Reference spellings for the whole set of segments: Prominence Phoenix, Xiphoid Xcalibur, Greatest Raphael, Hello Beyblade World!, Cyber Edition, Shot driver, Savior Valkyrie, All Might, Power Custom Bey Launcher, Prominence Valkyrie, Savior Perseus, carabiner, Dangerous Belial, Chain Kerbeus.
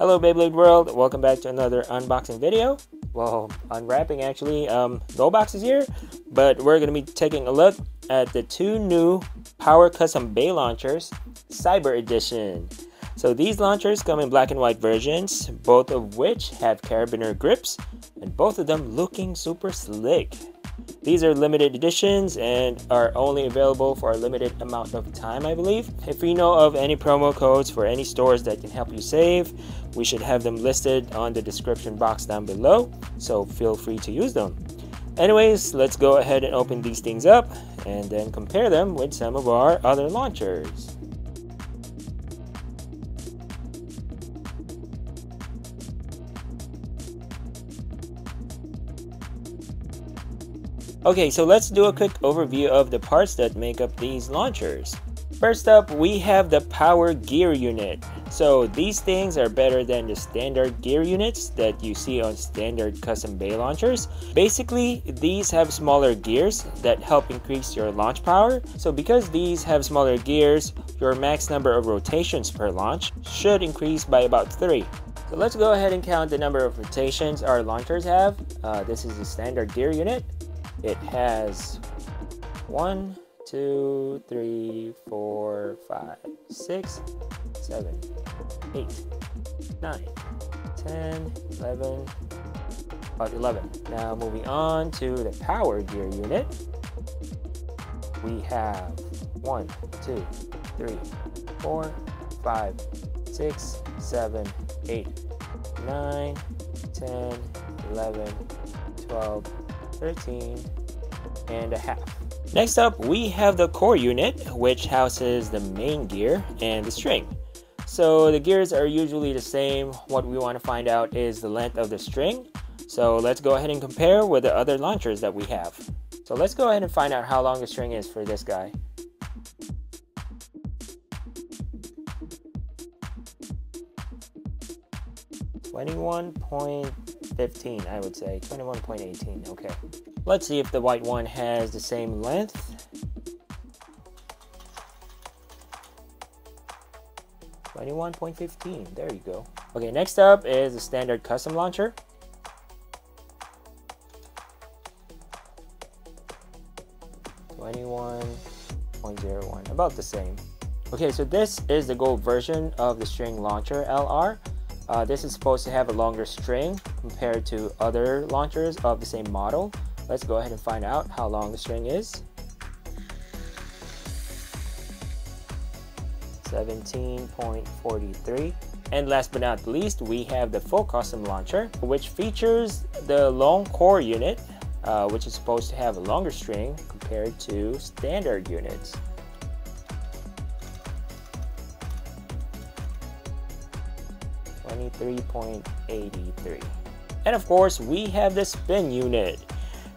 Hello Beyblade World! Welcome back to another unboxing video. Well, unwrapping actually. Gold box is here, but we're going to be taking a look at the two new Power Custom Bey Launchers, Cyber Edition. So these launchers come in black and white versions, both of which have carabiner grips, and both of them looking super slick. These are limited editions and are only available for a limited amount of time, I believe. If you know of any promo codes for any stores that can help you save, we should have them listed on the description box down below, so feel free to use them. Anyways, let's go ahead and open these things up and then compare them with some of our other launchers. Okay, so let's do a quick overview of the parts that make up these launchers. First up, we have the Power Gear Unit. So these things are better than the standard gear units that you see on standard custom Bey launchers. Basically, these have smaller gears that help increase your launch power. So because these have smaller gears, your max number of rotations per launch should increase by about 3. So let's go ahead and count the number of rotations our launchers have. This is the standard gear unit. It has 1, 2, 3, 4, 5, 6, 7, 8, 9, 10, 11, about 11. Now moving on to the Power Gear Unit, we have 1, 2, 3, 4, 5, 6, 7, 8, 9, 10, 11, 12, 13 and a half. Next up, we have the Core Unit, which houses the main gear and the string. So the gears are usually the same. What we want to find out is the length of the string. So let's go ahead and compare with the other launchers that we have. So let's go ahead and find out how long the string is for this guy. Twenty-one point 15, I would say 21.18. okay, let's see if the white one has the same length. 21.15, there you go. Okay, next up is the standard custom launcher. .01, about the same. Okay, so this is the gold version of the string launcher LR. This is supposed to have a longer string compared to other launchers of the same model. Let's go ahead and find out how long the string is. 17.43. And last but not least, we have the Full Custom Launcher, which features the Long Core Unit, which is supposed to have a longer string compared to standard units. 23.83. And of course, we have the Spin Unit.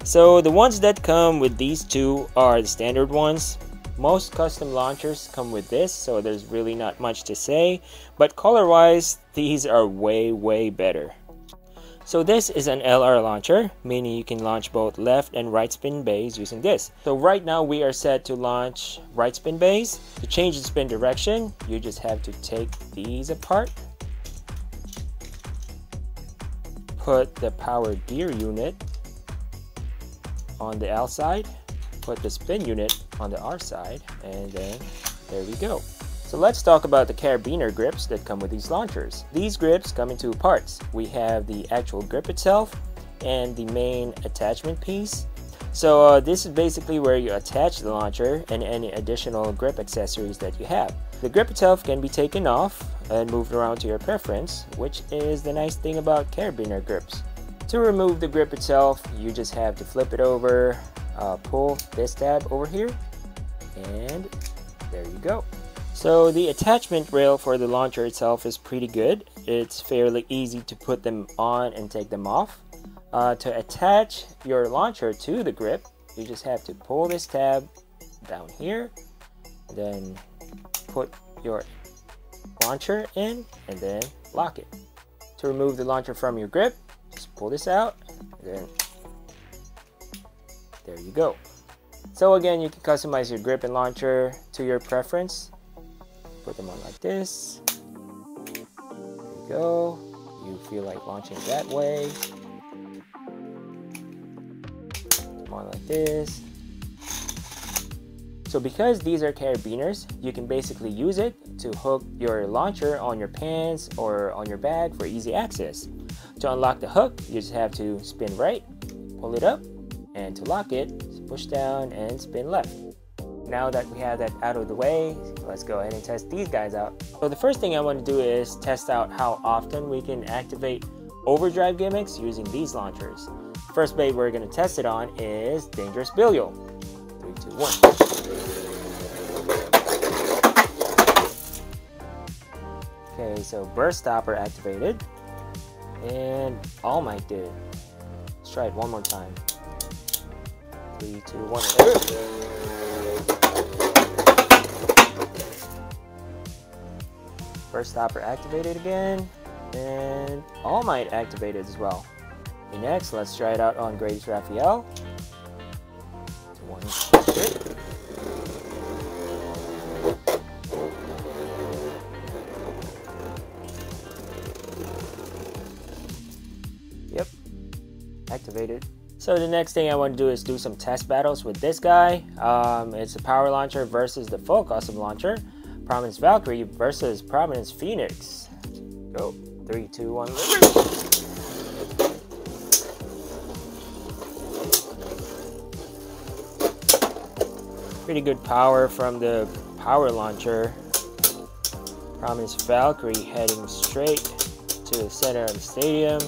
So the ones that come with these two are the standard ones. Most custom launchers come with this, so there's really not much to say, but color wise these are way better. So this is an LR launcher, meaning you can launch both left and right spin bays using this. So right now we are set to launch right spin bays. To change the spin direction, you just have to take these apart, put the Power Gear Unit on the L side, put the Spin Unit on the R side, and then there we go. So let's talk about the carabiner grips that come with these launchers. These grips come in two parts. We have the actual grip itself and the main attachment piece. So this is basically where you attach the launcher and any additional grip accessories that you have. The grip itself can be taken off and moved around to your preference, which is the nice thing about carabiner grips. To remove the grip itself, you just have to flip it over, pull this tab over here, and there you go. So the attachment rail for the launcher itself is pretty good. It's fairly easy to put them on and take them off. To attach your launcher to the grip, you just have to pull this tab down here, then put your launcher in, and then lock it. To remove the launcher from your grip, just pull this out, and then there you go. So again, you can customize your grip and launcher to your preference. Put them on like this. There you you go. You feel like launching that way. Come on like this. So because these are carabiners, you can basically use it to hook your launcher on your pants or on your bag for easy access. To unlock the hook, you just have to spin right, pull it up, and to lock it, push down and spin left. Now that we have that out of the way, let's go ahead and test these guys out. So the first thing I want to do is test out how often we can activate overdrive gimmicks using these launchers. First bait we're going to test it on is Dangerous Belial. 3, 2, 1. Okay, so Burst Stopper activated, and All Might did. Let's try it one more time. 3, 2, 1. Burst Stopper activated again, and All Might activated as well. Okay, next, let's try it out on Greatest Raphael. 1. Yep, activated. So the next thing I want to do is do some test battles with this guy. It's the Power Launcher versus the Full Custom Launcher. Prominence Valkyrie versus Prominence Phoenix. Go. 3, 2, 1. Pretty good power from the Power Launcher. Prominence Valkyrie heading straight to the center of the stadium.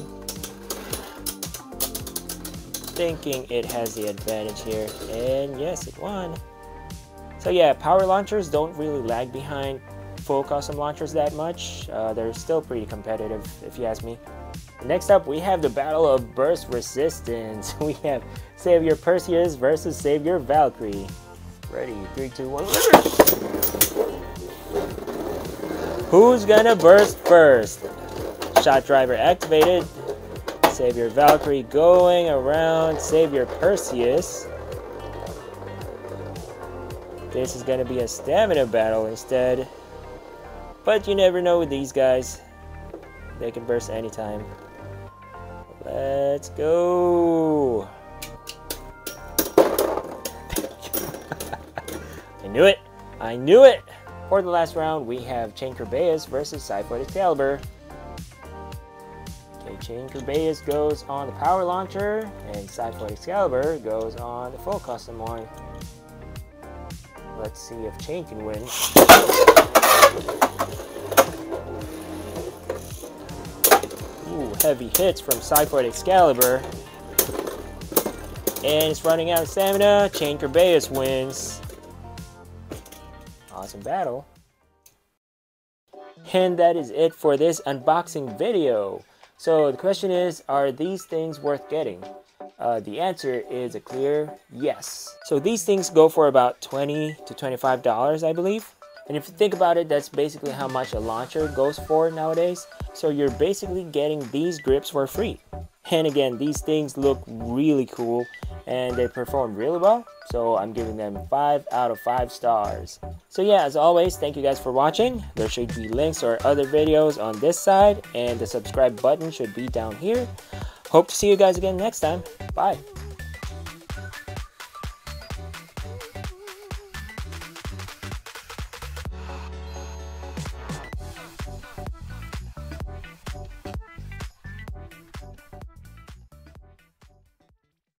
Thinking it has the advantage here. And yes, it won. So yeah, Power Launchers don't really lag behind Full Custom Launchers that much. They're still pretty competitive, if you ask me. Next up, we have the battle of burst resistance. We have Savior Perseus versus Savior Valkyrie. Ready, 3, 2, 1. Who's gonna burst first? Shot Driver activated. Savior Valkyrie going around Savior Perseus. This is going to be a stamina battle instead. But you never know with these guys. They can burst anytime. Let's go. I knew it. I knew it. For the last round, we have Chain Kerbeus versus Xiphoid Xcalibur. Okay, Chain Kerbeus goes on the Power Launcher, and Xiphoid Xcalibur goes on the Full Custom one. Let's see if Chain can win. Ooh, heavy hits from Xiphoid Xcalibur. And it's running out of stamina. Chain Kerbeus wins. Awesome battle. And that is it for this unboxing video. So the question is, are these things worth getting? The answer is a clear yes. So these things go for about $20 to $25, I believe. And if you think about it, that's basically how much a launcher goes for nowadays. So you're basically getting these grips for free. And again, these things look really cool and they perform really well. So I'm giving them 5 out of 5 stars. So yeah, as always, thank you guys for watching. There should be links or other videos on this side, and the subscribe button should be down here. Hope to see you guys again next time. Bye.